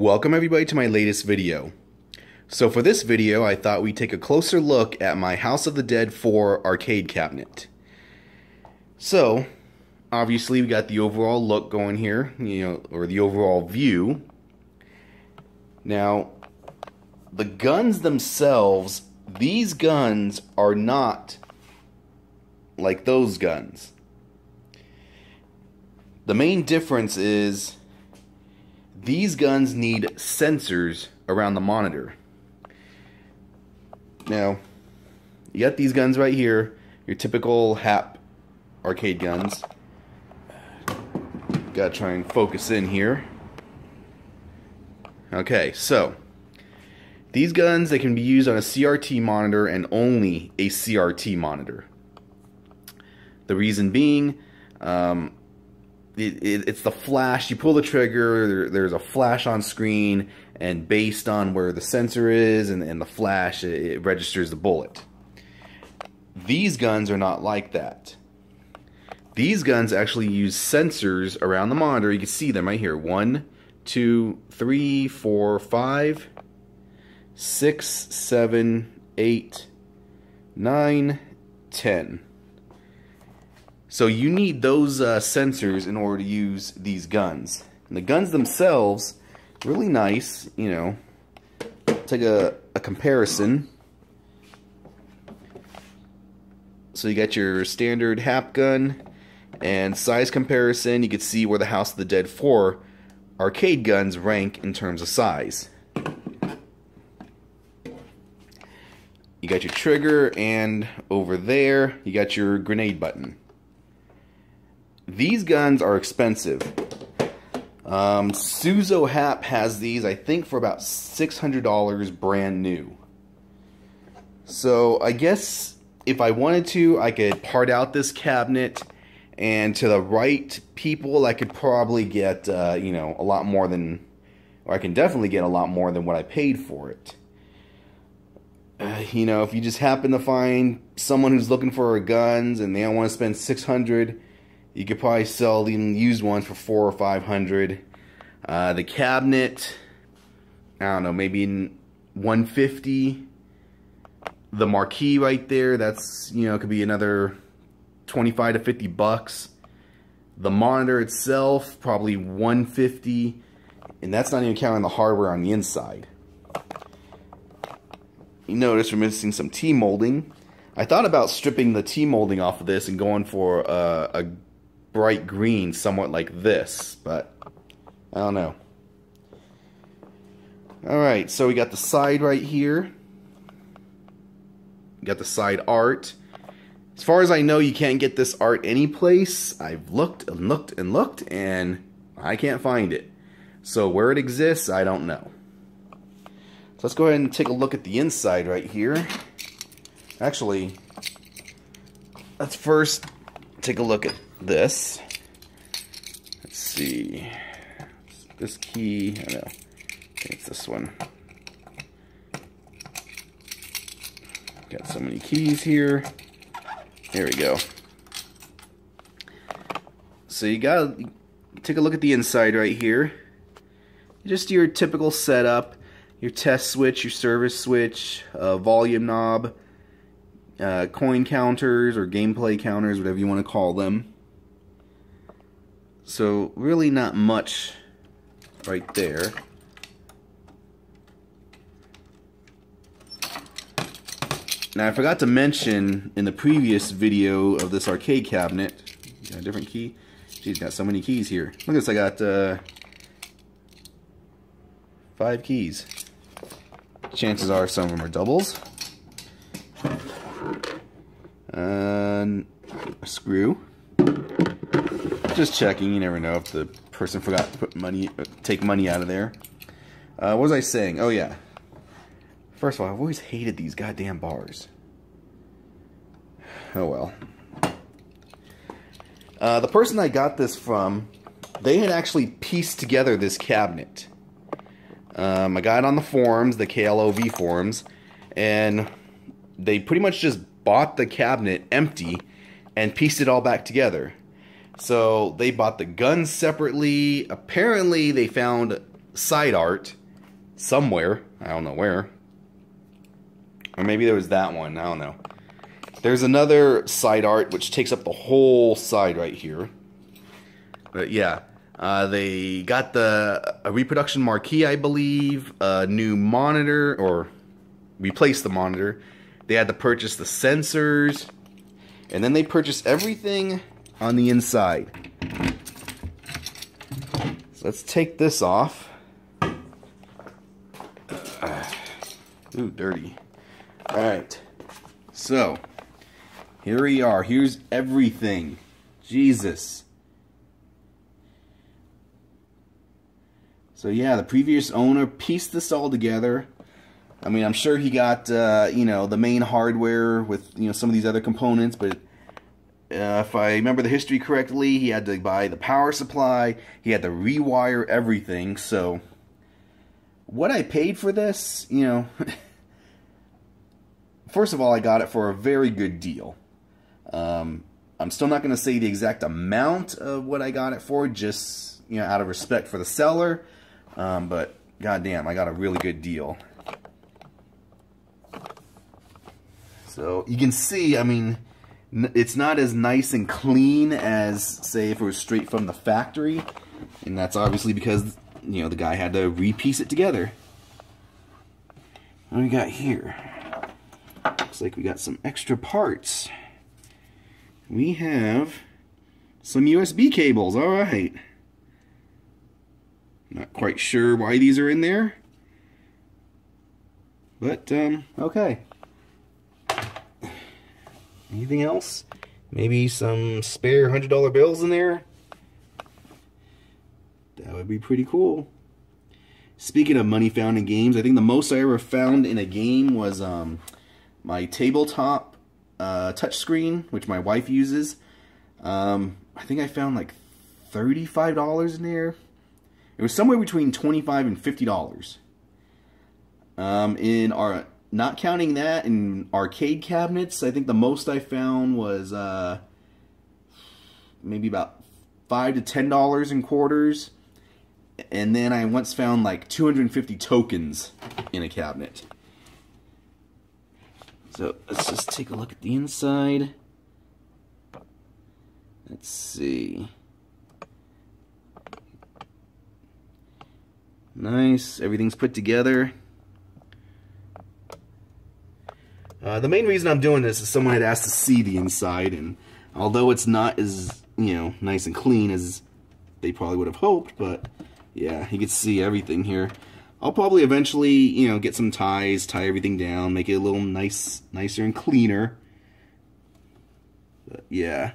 Welcome everybody to my latest video. So for this video I thought we'd take a closer look at my House of the Dead 4 arcade cabinet. So obviously we got the overall look going here, or the overall view. Now the guns themselves, these guns are not like those guns. The main difference is these guns need sensors around the monitor. Now, you got these guns right here, your typical HAP arcade guns. Gotta try and focus in here. Okay, so these guns, they can be used on a CRT monitor and only a CRT monitor. The reason being, it's the flash. You pull the trigger, there's a flash on screen, and based on where the sensor is and the flash, it registers the bullet. These guns are not like that. These guns actually use sensors around the monitor. You can see them right here. 1, 2, 3, 4, 5, 6, 7, 8, 9, 10. So you need those sensors in order to use these guns. And the guns themselves, really nice, Take a comparison. So you got your standard HAP gun, and size comparison, you can see where the House of the Dead 4 arcade guns rank in terms of size. You got your trigger, and over there, you got your grenade button. These guns are expensive. Suzo HAP has these, I think, for about $600 brand new. So I guess if I wanted to, I could part out this cabinet, and to the right people, I could probably get, a lot more than, or I can definitely get a lot more than what I paid for it. If you just happen to find someone who's looking for guns and they don't want to spend $600. You could probably sell even used ones for $400 or $500. The cabinet, I don't know, maybe in $150. The marquee right there, that's could be another $25 to $50. The monitor itself, probably $150, and that's not even counting the hardware on the inside. You notice we're missing some T-molding. I thought about stripping the T-molding off of this and going for a bright green, somewhat like this, but I don't know. Alright, so we got the side right here. We got the side art. As far as I know, you can't get this art anyplace. I've looked and looked and looked, and I can't find it. So where it exists, I don't know. So let's go ahead and take a look at the inside right here. Actually, let's first take a look at this. Let's see. This key, I know. I think it's this one. Got so many keys here. There we go. So you gotta take a look at the inside right here. Just your typical setup, your test switch, your service switch, volume knob, coin counters or gameplay counters, whatever you want to call them. So really not much right there. Now I forgot to mention in the previous video of this arcade cabinet, got a different key. Geez, got so many keys here. Look at this, I got 5 keys. Chances are some of them are doubles. A screw. Just checking. You never know if the person forgot to put money, take money out of there. What was I saying? Oh yeah. First of all, I've always hated these goddamn bars. Oh well. The person I got this from, they had actually pieced together this cabinet. I got it on the forums, the KLOV forums, and they pretty much just bought the cabinet empty and pieced it all back together. So they bought the guns separately. Apparently they found side art somewhere. I don't know where. Or maybe there was that one. I don't know. There's another side art which takes up the whole side right here. But yeah, they got a reproduction marquee, I believe, a new monitor, or replaced the monitor. They had to purchase the sensors, and then they purchased everything on the inside. So let's take this off. Ooh, dirty. Alright, so here we are. Here's everything. Jesus. So yeah, the previous owner pieced this all together. I mean, I'm sure he got, you know, the main hardware with, you know, some of these other components, but if I remember the history correctly, he had to buy the power supply, he had to rewire everything, so what I paid for this, you know, first of all, I got it for a very good deal. I'm still not going to say the exact amount of what I got it for, just, you know, out of respect for the seller, but goddamn, I got a really good deal. So you can see, I mean, it's not as nice and clean as, say, if it was straight from the factory. And that's obviously because, you know, the guy had to re-piece it together. What do we got here? Looks like we got some extra parts. We have some USB cables, alright. Not quite sure why these are in there. But, okay. Anything else? Maybe some spare $100 bills in there? That would be pretty cool. Speaking of money found in games, I think the most I ever found in a game was my tabletop touchscreen, which my wife uses. I think I found like $35 in there. It was somewhere between $25 and $50. In our... Not counting that, in arcade cabinets, I think the most I found was maybe about $5 to $10 in quarters. And then I once found like 250 tokens in a cabinet. So let's just take a look at the inside. Let's see. Nice, everything's put together. The main reason I'm doing this is someone had asked to see the inside, and although it's not as, you know, nice and clean as they probably would have hoped, but yeah, you can see everything here. I'll probably eventually, you know, get some ties, tie everything down, make it a little nicer and cleaner. But yeah.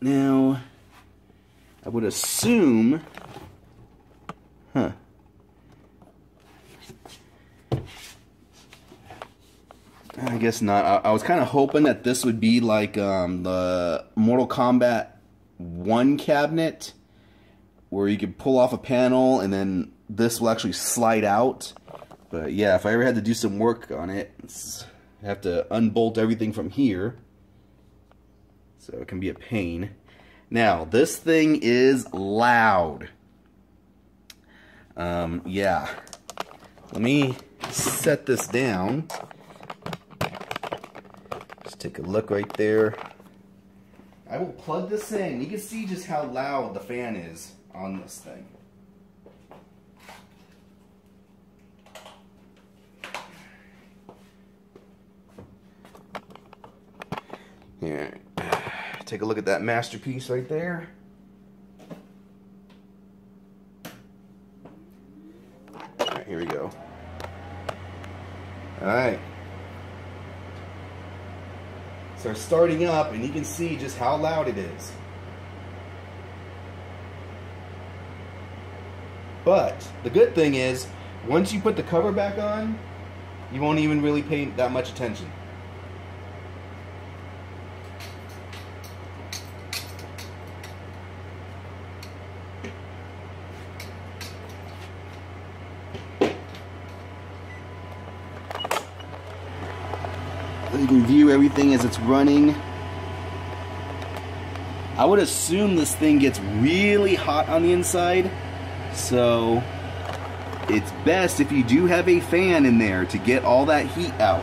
Now, I would assume, huh. I guess not. I was kind of hoping that this would be like the Mortal Kombat 1 cabinet, where you could pull off a panel and then this will actually slide out. But yeah, if I ever had to do some work on it, I have to unbolt everything from here, so it can be a pain. Now, this thing is loud. Yeah. Let me set this down. Take a look right there. I will plug this in. You can see just how loud the fan is on this thing. Yeah. Take a look at that masterpiece right there. Alright, here we go. Alright. So starting up, and you can see just how loud it is. But the good thing is, once you put the cover back on, you won't even really pay that much attention. You can view everything as it's running. I would assume this thing gets really hot on the inside, so it's best if you do have a fan in there to get all that heat out.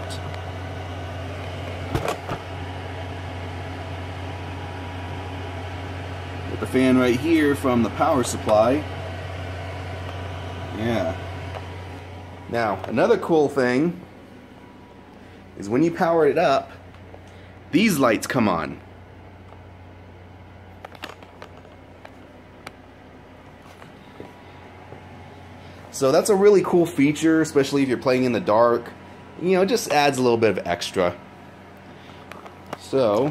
Got the fan right here from the power supply. Yeah. Now, another cool thing is when you power it up, these lights come on. So that's a really cool feature, especially if you're playing in the dark. You know, it just adds a little bit of extra. So,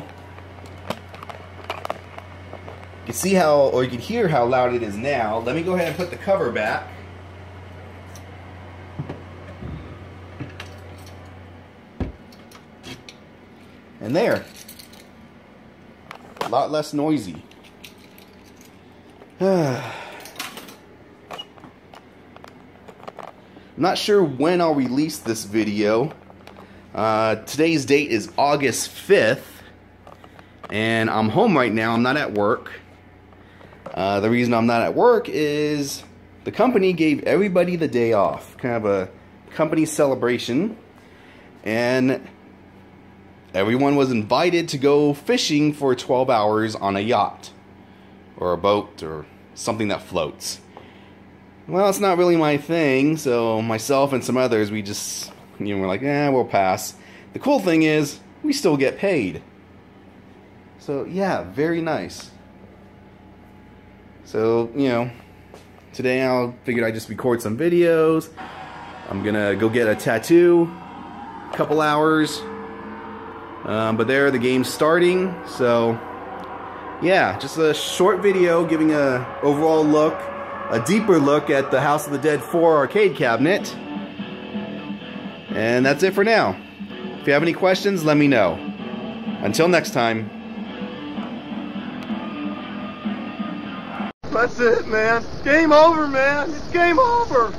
you can see how, or you can hear how loud it is now. Let me go ahead and put the cover back. And there, a lot less noisy. I'm not sure when I'll release this video. Today's date is August 5th, and I'm home right now. I'm not at work. The reason I'm not at work is the company gave everybody the day off, kind of a company celebration, and everyone was invited to go fishing for 12 hours on a yacht or a boat or something that floats. Well, it's not really my thing, so myself and some others, we just, you know, we're like, eh, we'll pass. The cool thing is, we still get paid. So, yeah, very nice. So, you know, today I figured I'd just record some videos. I'm gonna go get a tattoo, a couple hours. But there, the game's starting, so yeah, just a short video giving an overall look, a deeper look at the House of the Dead 4 arcade cabinet. And that's it for now. If you have any questions, let me know. Until next time. That's it, man. Game over, man. It's game over.